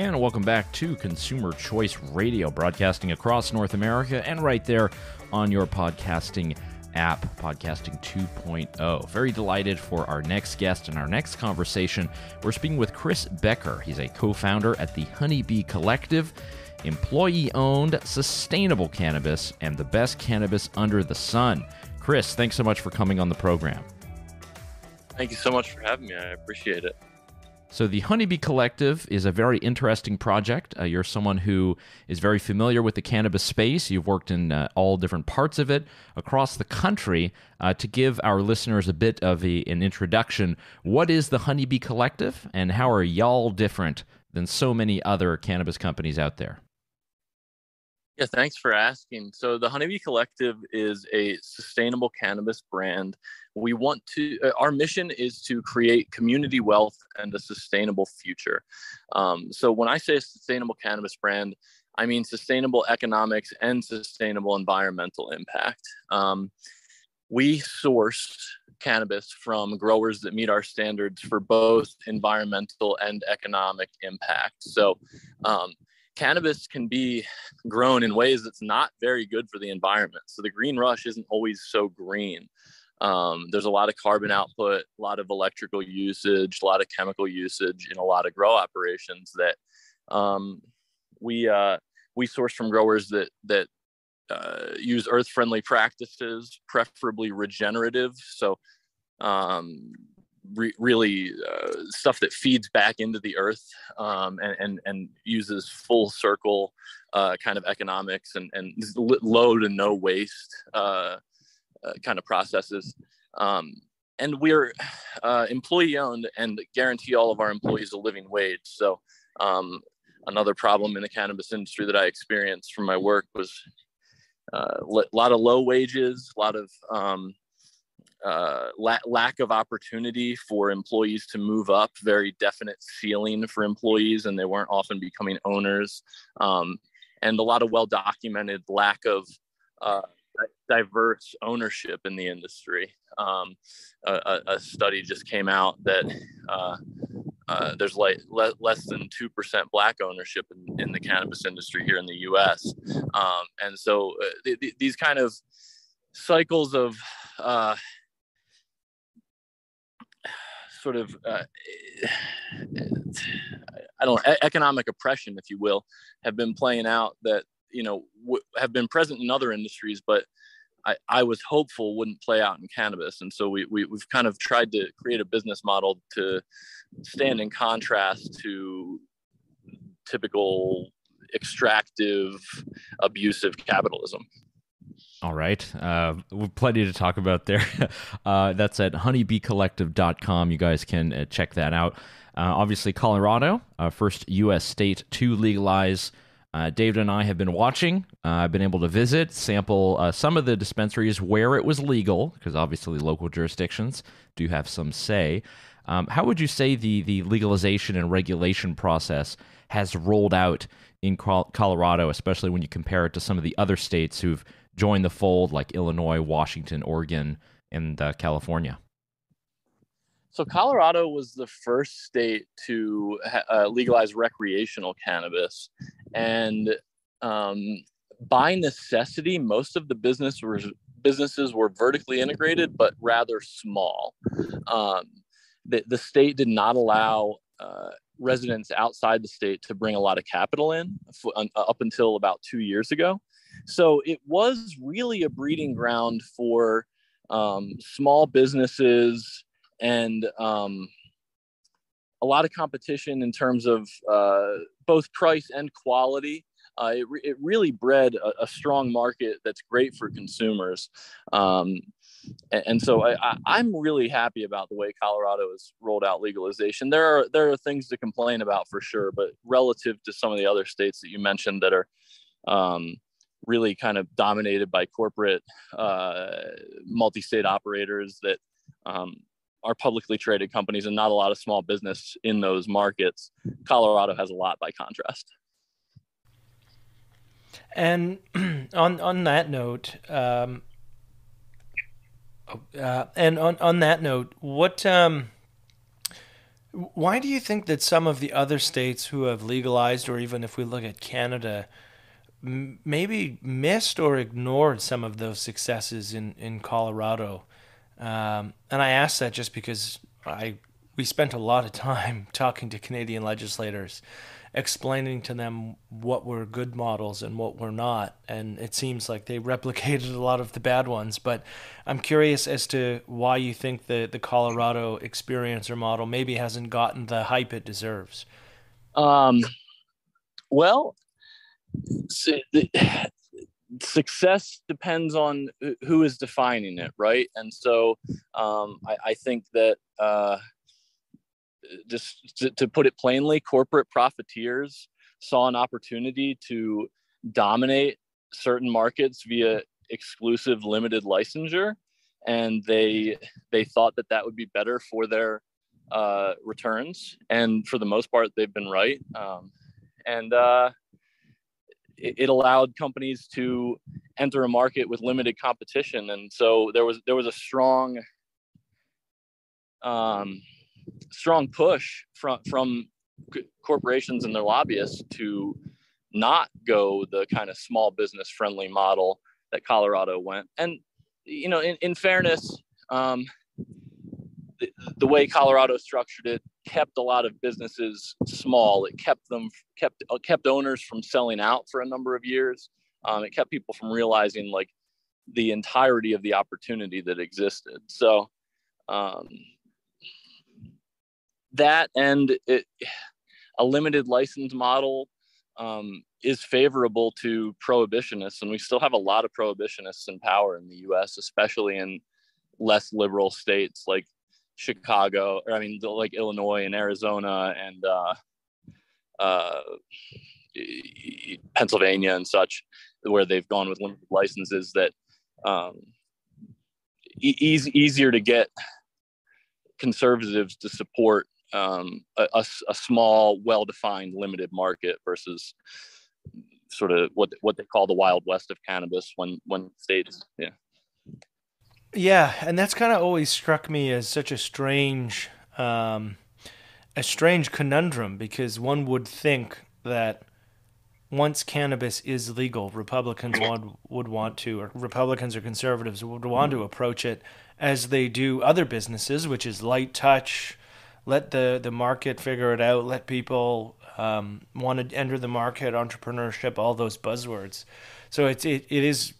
And welcome back to Consumer Choice Radio, broadcasting across North America and right there on your podcasting app, Podcasting 2.0. Very delighted for our next guest and our next conversation. We're speaking with Chris Becker. He's a co-founder at the Honeybee Collective, employee-owned, sustainable cannabis, and the best cannabis under the sun. Chris, thanks so much for coming on the program. Thank you so much for having me. I appreciate it. So the Honeybee Collective is a very interesting project. You're someone who is very familiar with the cannabis space. You've worked in all different parts of it across the country. To give our listeners a bit of an introduction, what is the Honeybee Collective, and how are y'all different than so many other cannabis companies out there? Yeah, thanks for asking. So the Honeybee Collective is a sustainable cannabis brand. We want to, our mission is to create community wealth and a sustainable future. So when I say a sustainable cannabis brand, I mean sustainable economics and sustainable environmental impact. We source cannabis from growers that meet our standards for both environmental and economic impact. So, cannabis can be grown in ways that's not very good for the environment. So the green rush isn't always so green. There's a lot of carbon output, a lot of electrical usage, a lot of chemical usage in a lot of grow operations that we source from growers that use earth-friendly practices, preferably regenerative. So really stuff that feeds back into the earth and uses full circle kind of economics and low to no waste kind of processes. And we're employee owned and guarantee all of our employees a living wage. So another problem in the cannabis industry that I experienced from my work was a lot of low wages, a lot of lack of opportunity for employees to move up, very definite ceiling for employees, and they weren't often becoming owners, and a lot of well-documented lack of diverse ownership in the industry. A study just came out that there's like less than 2% Black ownership in the cannabis industry here in the U.S. And so these kind of cycles of economic oppression, if you will, have been playing out that, have been present in other industries, but I was hopeful wouldn't play out in cannabis. And so we've kind of tried to create a business model to stand in contrast to typical extractive, abusive capitalism. All right. We've plenty to talk about there. That's at honeybeecollective.com. You guys can check that out. Obviously, Colorado, first U.S. state to legalize. David and I have been watching. I've been able to visit, sample some of the dispensaries where it was legal, because obviously local jurisdictions do have some say. How would you say the legalization and regulation process has rolled out in Colorado, especially when you compare it to some of the other states who've join the fold, like Illinois, Washington, Oregon, and California? So Colorado was the first state to legalize recreational cannabis. And by necessity, most of the businesses were vertically integrated, but rather small. The state did not allow residents outside the state to bring a lot of capital in up until about 2 years ago. So it was really a breeding ground for small businesses and a lot of competition in terms of both price and quality. It really bred a strong market that's great for consumers. And so I'm really happy about the way Colorado has rolled out legalization. There are things to complain about for sure, but relative to some of the other states that you mentioned that are really kind of dominated by corporate multi-state operators that are publicly traded companies and not a lot of small business in those markets, Colorado has a lot by contrast. And on that note, what Why do you think that some of the other states who have legalized, or even if we look at Canada, maybe missed or ignored some of those successes in Colorado? And I ask that just because we spent a lot of time talking to Canadian legislators, explaining to them what were good models and what were not. And it seems like they replicated a lot of the bad ones. But I'm curious as to why you think the Colorado experience or model maybe hasn't gotten the hype it deserves. Well, success depends on who is defining it, right? And so I think that just to put it plainly, corporate profiteers saw an opportunity to dominate certain markets via exclusive limited licensure, and they thought that that would be better for their returns. And for the most part, they've been right. It allowed companies to enter a market with limited competition, and so there was a strong push from corporations and their lobbyists to not go the kind of small business friendly model that Colorado went. And, you know, in fairness, the way Colorado structured it kept a lot of businesses small. It kept owners from selling out for a number of years. It kept people from realizing like the entirety of the opportunity that existed. So, that and a limited license model is favorable to prohibitionists, and we still have a lot of prohibitionists in power in the U.S., especially in less liberal states like Chicago, or like Illinois and Arizona and Pennsylvania and such, where they've gone with limited licenses that easier to get conservatives to support a small, well-defined, limited market versus sort of what they call the Wild West of cannabis when states, yeah. Yeah, and that's kind of always struck me as such a strange conundrum, because one would think that once cannabis is legal, Republicans or conservatives would want to approach it as they do other businesses, which is light touch, let the market figure it out, let people want to enter the market, entrepreneurship, all those buzzwords. So it is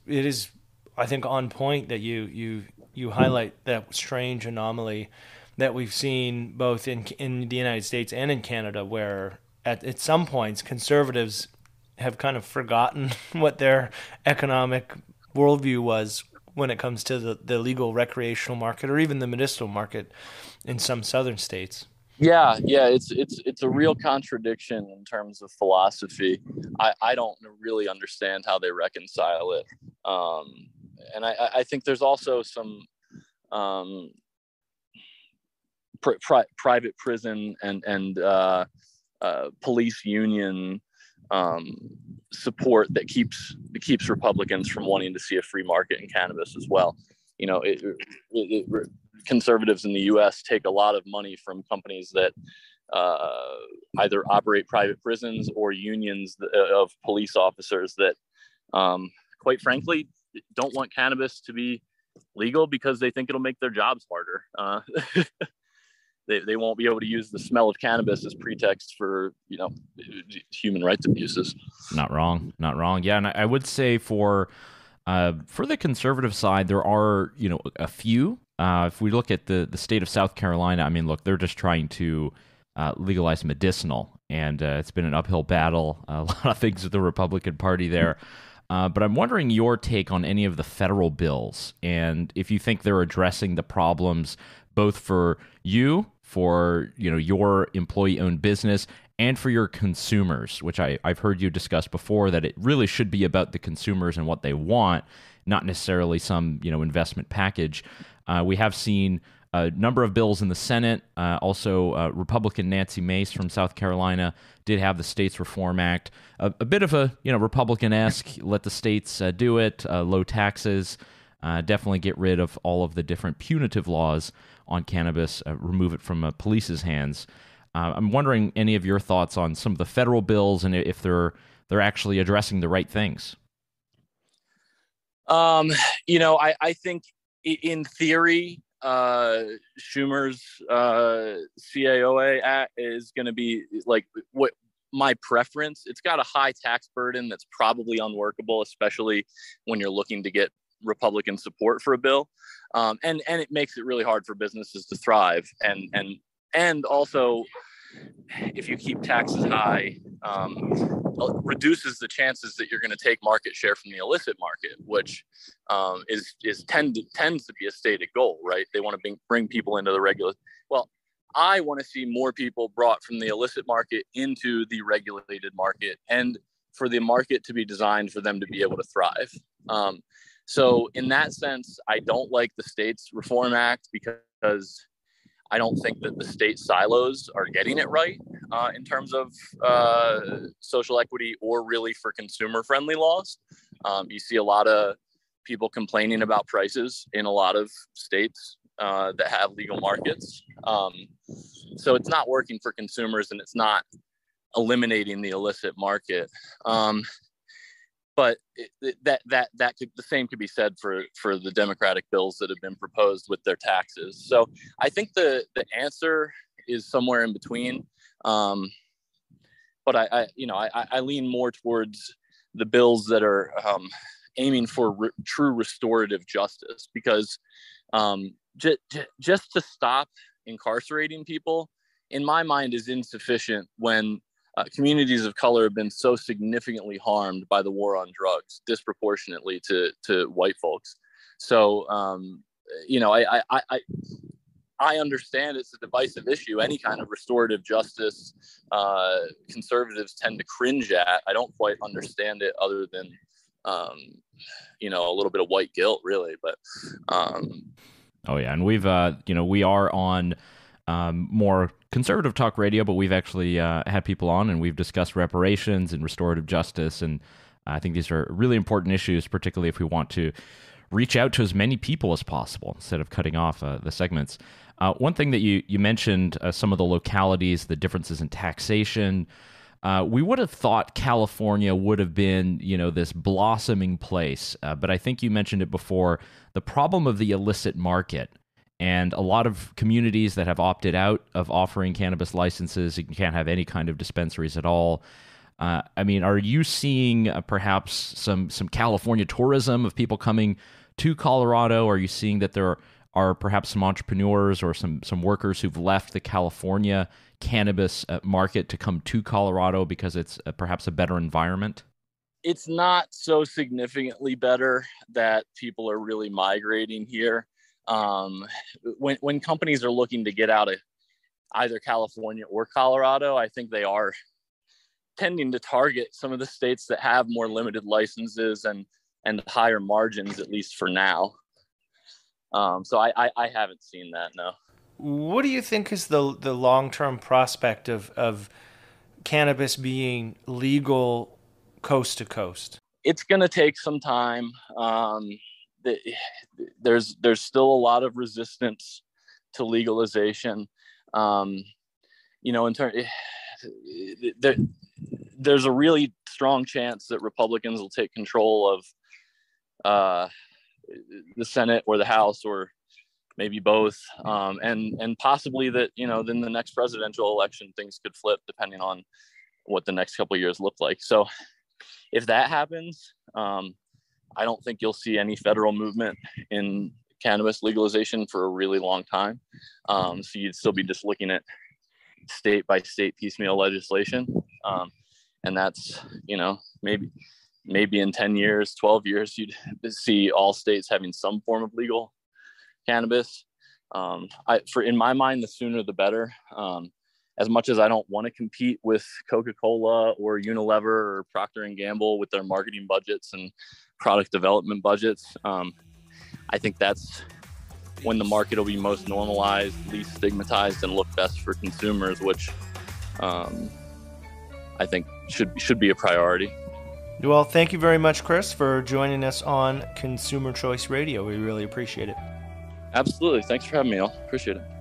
I think on point that you highlight that strange anomaly that we've seen both in the United States and in Canada, where at some points conservatives have kind of forgotten what their economic worldview was when it comes to the legal recreational market or even the medicinal market in some southern states. Yeah, it's a real contradiction in terms of philosophy. I don't really understand how they reconcile it. And I think there's also some private prison and police union support that keeps Republicans from wanting to see a free market in cannabis as well. You know, conservatives in the U.S. take a lot of money from companies that either operate private prisons or unions of police officers that, quite frankly, don't want cannabis to be legal because they think it'll make their jobs harder. They won't be able to use the smell of cannabis as pretext for, you know, human rights abuses. Not wrong. Yeah, and I would say for the conservative side, there are, you know, a few. If we look at the state of South Carolina, I mean, look, they're just trying to legalize medicinal, and it's been an uphill battle. A lot of things with the Republican Party there. But I'm wondering your take on any of the federal bills, and if you think they're addressing the problems both for you, for, you know, your employee-owned business, and for your consumers, which I've heard you discuss before, that it really should be about the consumers and what they want, not necessarily some, you know, investment package. We have seen a number of bills in the Senate. Also, Republican Nancy Mace from South Carolina did have the States Reform Act, a bit of a, you know, Republican-esque, let the states do it, low taxes. Definitely get rid of all of the different punitive laws on cannabis, remove it from police's hands. I'm wondering any of your thoughts on some of the federal bills and if they're actually addressing the right things. I think in theory, Schumer's CAOA Act is going to be like what my preference. It's got a high tax burden that's probably unworkable, especially when you're looking to get Republican support for a bill. And it makes it really hard for businesses to thrive. And also, if you keep taxes high, reduces the chances that you're going to take market share from the illicit market, which tends to be a stated goal, right? They want to bring people into the regular. Well, I want to see more people brought from the illicit market into the regulated market, and for the market to be designed for them to be able to thrive. So in that sense, I don't like the States Reform Act because I don't think that the state silos are getting it right in terms of social equity or really for consumer-friendly laws. You see a lot of people complaining about prices in a lot of states that have legal markets. So it's not working for consumers, and it's not eliminating the illicit market. But the same could be said for the Democratic bills that have been proposed with their taxes. So I think the answer is somewhere in between. But I lean more towards the bills that are aiming for true restorative justice, because just to stop incarcerating people, in my mind, is insufficient when communities of color have been so significantly harmed by the war on drugs, disproportionately to white folks. So, I understand it's a divisive issue. Any kind of restorative justice conservatives tend to cringe at. I don't quite understand it, other than, a little bit of white guilt, really. But oh yeah, and we've we are on more conservative talk radio, but we've actually had people on and we've discussed reparations and restorative justice. And I think these are really important issues, particularly if we want to reach out to as many people as possible instead of cutting off the segments. One thing that you mentioned, some of the localities, the differences in taxation. We would have thought California would have been, this blossoming place. But I think you mentioned it before, the problem of the illicit market. And a lot of communities that have opted out of offering cannabis licenses, you can't have any kind of dispensaries at all. Are you seeing perhaps some California tourism of people coming to Colorado? Are you seeing that there are perhaps some entrepreneurs or some workers who've left the California cannabis market to come to Colorado because it's perhaps a better environment? It's not so significantly better that people are really migrating here. When companies are looking to get out of either California or Colorado, I think they are tending to target some of the states that have more limited licenses and higher margins, at least for now. So I haven't seen that, no. What do you think is the long-term prospect of cannabis being legal coast to coast? It's going to take some time. There's still a lot of resistance to legalization. There's a really strong chance that Republicans will take control of the Senate or the House, or maybe both, and possibly that then the next presidential election things could flip depending on what the next couple of years look like. So if that happens, I don't think you'll see any federal movement in cannabis legalization for a really long time. So you'd still be just looking at state by state piecemeal legislation. And that's, maybe in 10 years, 12 years, you'd see all states having some form of legal cannabis. In my mind, the sooner the better. As much as I don't want to compete with Coca-Cola or Unilever or Procter & Gamble with their marketing budgets and product development budgets, I think that's when the market will be most normalized, least stigmatized, and look best for consumers, which I think should be a priority. Well, thank you very much, Chris, for joining us on Consumer Choice Radio. We really appreciate it. Absolutely. Thanks for having me, y'all. Appreciate it.